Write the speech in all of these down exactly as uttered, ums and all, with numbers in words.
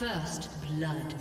First blood.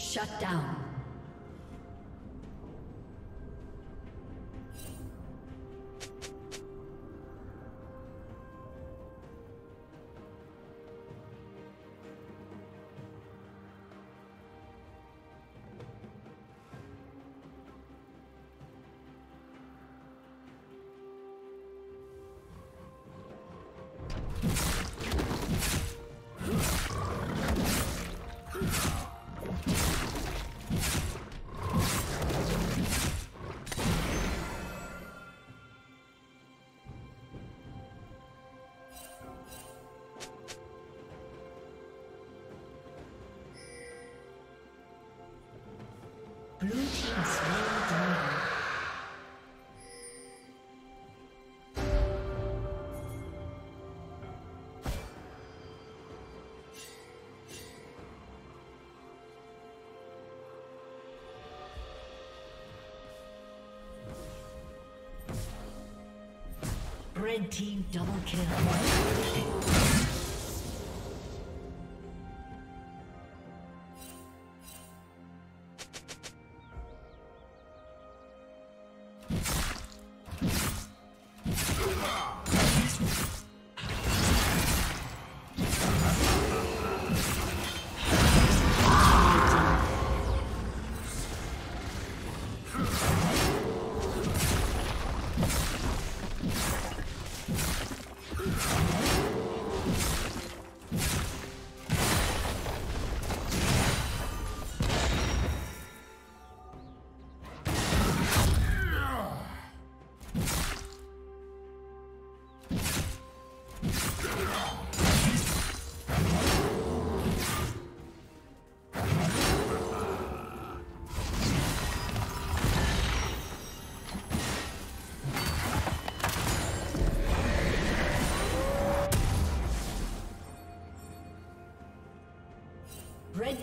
Shut down. Blue team slain dragon. Red team double kill. Red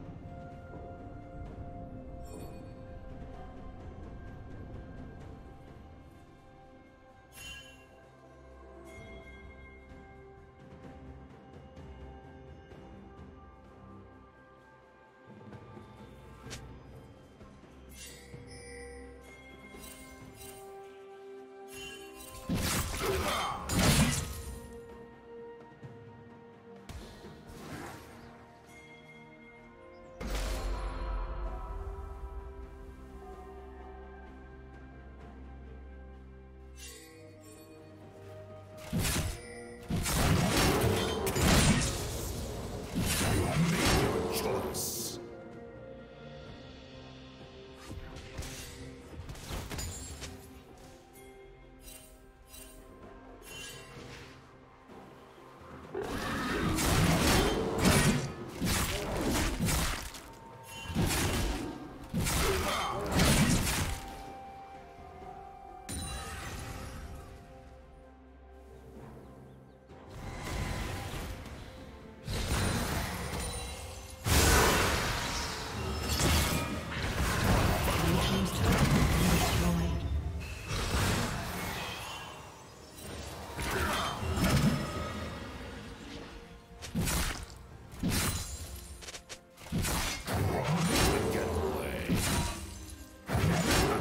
Destroyed.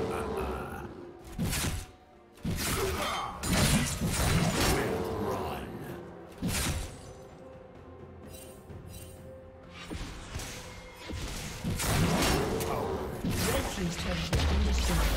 Red team's turret has been destroyed.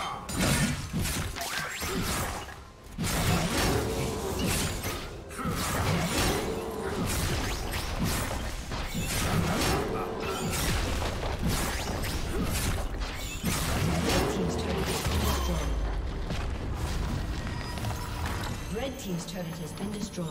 Red team's team's turret has been destroyed.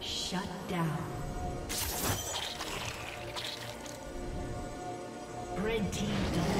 Shut down. Red team double.